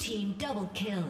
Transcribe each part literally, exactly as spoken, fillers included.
team double kill.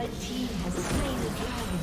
Red team has slain the dragon.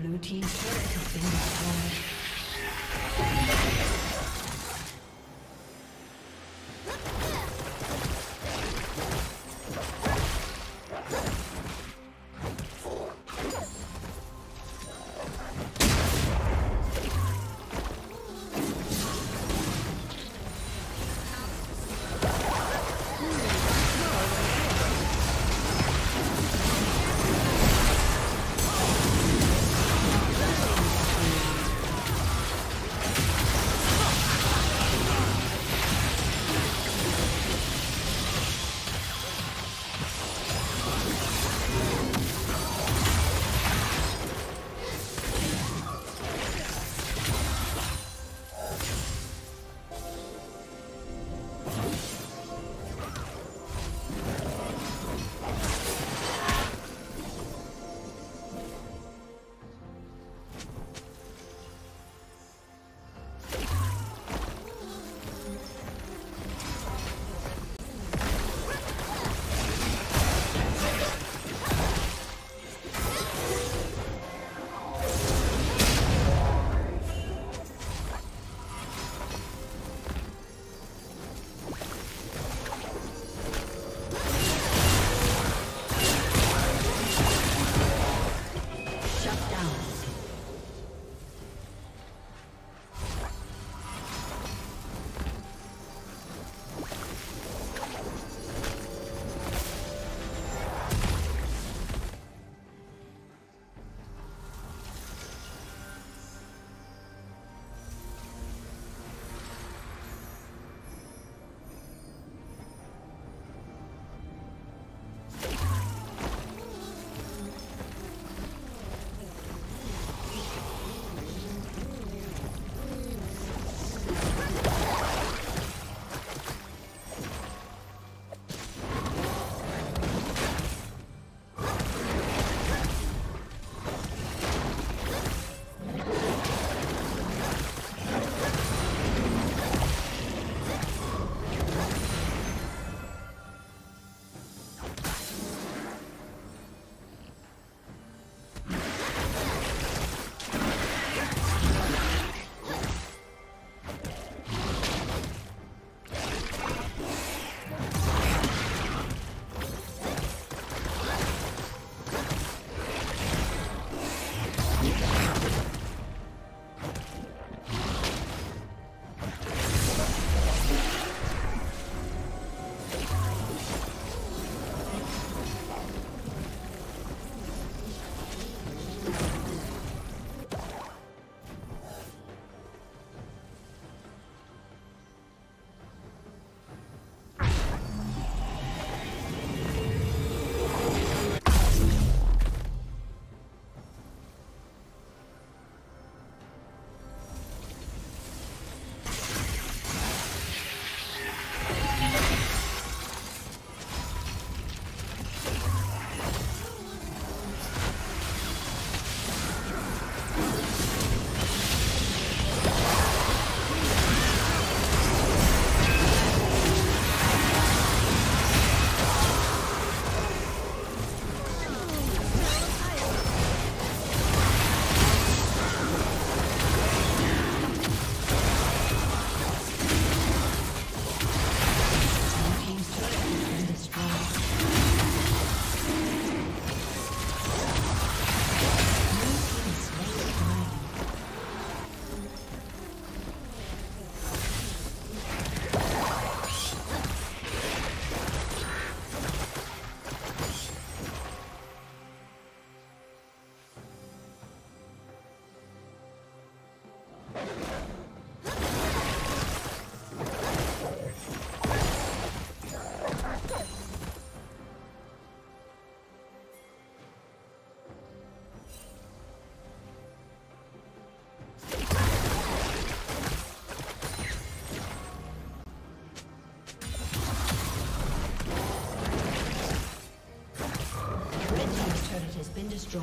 Blue team's turret has been destroyed.